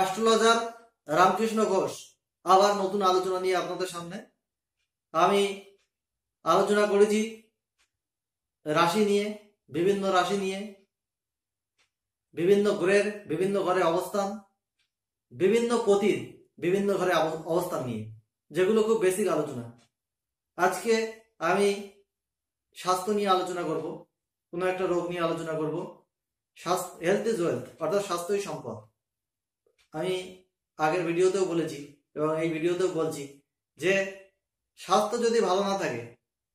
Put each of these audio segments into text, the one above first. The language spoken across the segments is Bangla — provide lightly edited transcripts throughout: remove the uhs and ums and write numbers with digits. एस्ट्रोलॉजर रामकृष्ण घोष आबार नतून आलोचना निये आपनादेर सामने आमी आलोचना करेछि राशि निये विभिन्न राशि निये विभिन्न ग्रहेर विभिन्न घरे अवस्थान विभिन्न पतिर विभिन्न घरे अवस्थान निये जेगुलो खूब बेसिक आलोचना আজকে আমি স্বাস্থ্য নিয়ে আলোচনা করব কোন একটা রোগ নিয়ে আলোচনা করব স্বাস্থ্য হেলথ ইজ ওয়েলথ অর্থাৎ স্বাস্থ্যই সম্পদ আমি আগের ভিডিওতেও বলেছি এবং এই ভিডিওতেও বলছি যে স্বাস্থ্য যদি ভালো না থাকে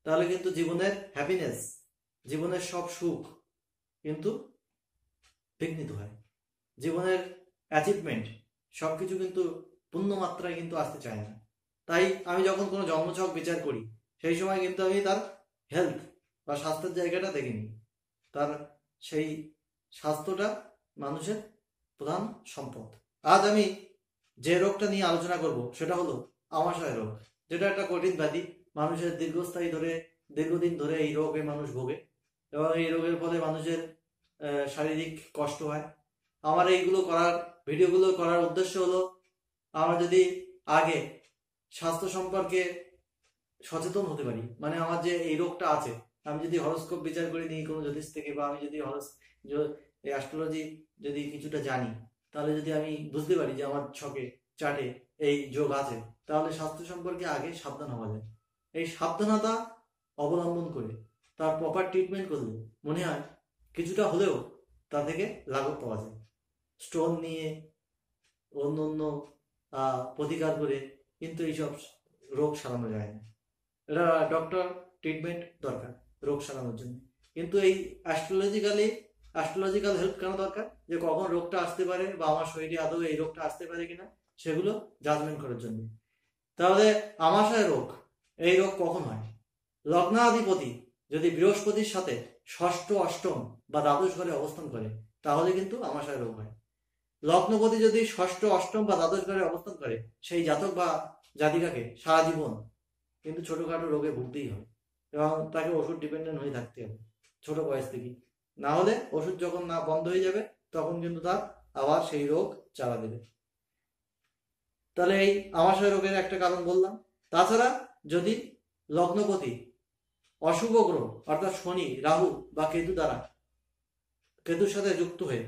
তাহলে কিন্তু জীবনের হ্যাপিনেস জীবনের সব সুখ কিন্তু বিঘ্নিত হয় জীবনের অ্যাচিভমেন্ট সবকিছু কিন্তু পূর্ণ মাত্রায় কিন্তু আসতে চায় না তাই আমি যখন কোনো জন্মছক বিচার করি সেই সময় কিন্তু আমি তার হেলথ বা স্বাস্থ্যের জায়গাটা দেখিনি তার সেই স্বাস্থ্যটা মানুষের প্রধান সম্পদ আজ আমি যে রোগটা নিয়ে আলোচনা করব সেটা হলো আমাশয় রোগ যেটা একটা কঠিন ব্যাধি মানুষের দীর্ঘস্থায়ী ধরে দীর্ঘদিন ধরে এই রোগে মানুষ ভোগে এবং এই রোগের ফলে মানুষের শারীরিক কষ্ট হয় আমার এইগুলো করার ভিডিওগুলো করার উদ্দেশ্য হলো আমরা যদি আগে স্বাস্থ্য সম্পর্কে সচেতন হতে পারি মানে আমার যে এই রোগটা আছে আমি যদি হরোস্কোপ বিচার করে নিই কোনো জ্যোতিষ থেকে বা আমি যদি অ্যাস্ট্রোলজি যদি কিছুটা জানি তাহলে যদি আমি বুঝতে পারি যে আমার ছকে চার্টে এই যোগ আছে তাহলে স্বাস্থ্য সম্পর্কে আগে সাবধান হওয়া যায় এই সাবধানতা অবলম্বন করে তার প্রপার ট্রিটমেন্ট করলে মনে হয় কিছুটা হলেও তা থেকে লাঘব পাওয়া যায় স্টোন নিয়ে অন্য অন্য প্রতিকার করে কিন্তু এইসব রোগ সারানো যায় না এটা ডক্টর ট্রিটমেন্ট দরকার রোগ সারানোর জন্য কিন্তু এই অ্যাস্ট্রোলজিক্যাল হেল্প কেন দরকার যে কখন রোগটা আসতে পারে বা আমার শরীরে আদৌ এই রোগটা আসতে পারে কিনা সেগুলো জাজমেন্ট করার জন্য তাহলে আমাশয় রোগ এই রোগ কখন হয় লগ্নাধিপতি যদি বৃহস্পতির সাথে ষষ্ঠ অষ্টম বা দ্বাদশ ঘরে অবস্থান করে তাহলে কিন্তু আমাশয় রোগ হয় লগ্নপতি যদি ষষ্ঠ অষ্টম বা দ্বাদশ ঘরে অবস্থান করে সেই জাতক বা জাতিকাকে সারা জীবন কিন্তু ছোটখাটো রোগে ভুগতেই হয় এবং তাকে ওষুধ ডিপেন্ডেন্ট হয়ে থাকতে হবে ছোট বয়স থেকে না হলে ওষুধ যখন না বন্ধ হয়ে যাবে তখন কিন্তু তার আবার সেই রোগ চালা দেবে তাহলে এই আমাশয় রোগের একটা কারণ বললাম তাছাড়া যদি লগ্নপতি অশুভ গ্রহ অর্থাৎ শনি রাহু বা কেতুর সাথে যুক্ত হয়ে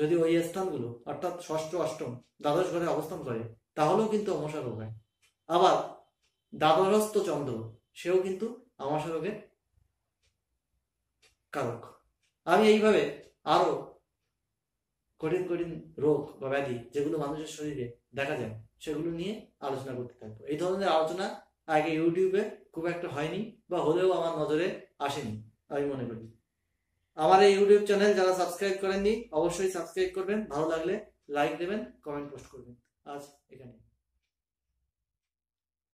যদি ওই স্থানগুলো অর্থাৎ ষষ্ঠ অষ্টম দ্বাদশ ঘরে অবস্থান করে তাহলেও কিন্তু আমাশয় রোগ হয় আবার দ্বাদশস্থ চন্দ্র সেও কিন্তু আমাশয় রোগের কারক আমি এইভাবে আরো কঠিন কঠিন রোগ বা ব্যাধি যেগুলো মানুষের শরীরে দেখা যায় সেগুলো নিয়ে আলোচনা করতে থাকবো এই ধরনের আলোচনা আগে ইউটিউবে খুব একটা হয়নি বা হলেও আমার নজরে আসেনি আমি মনে করি আমার এই ইউটিউব চ্যানেল যারা সাবস্ক্রাইব করেননি অবশ্যই সাবস্ক্রাইব করবেন ভালো লাগলে লাইক দেবেন কমেন্ট পোস্ট করবেন আজ এখানে